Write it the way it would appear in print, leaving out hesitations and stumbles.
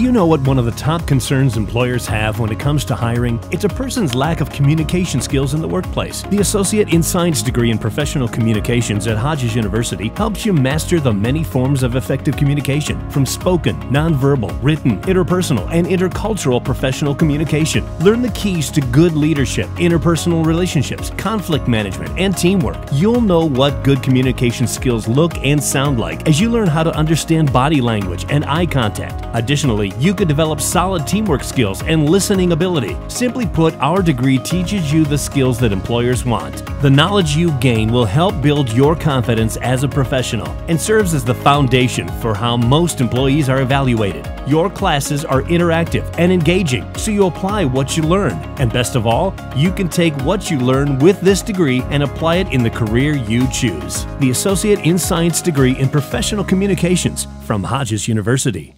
Do you know what one of the top concerns employers have when it comes to hiring? It's a person's lack of communication skills in the workplace. The Associate in Science degree in Professional Communications at Hodges University helps you master the many forms of effective communication, from spoken, nonverbal, written, interpersonal, and intercultural professional communication. Learn the keys to good leadership, interpersonal relationships, conflict management, and teamwork. You'll know what good communication skills look and sound like as you learn how to understand body language and eye contact. Additionally, you could develop solid teamwork skills and listening ability. Simply put, our degree teaches you the skills that employers want. The knowledge you gain will help build your confidence as a professional and serves as the foundation for how most employees are evaluated. Your classes are interactive and engaging, so you apply what you learn. And best of all, you can take what you learn with this degree and apply it in the career you choose. The Associate in Science degree in Professional Communications from Hodges University.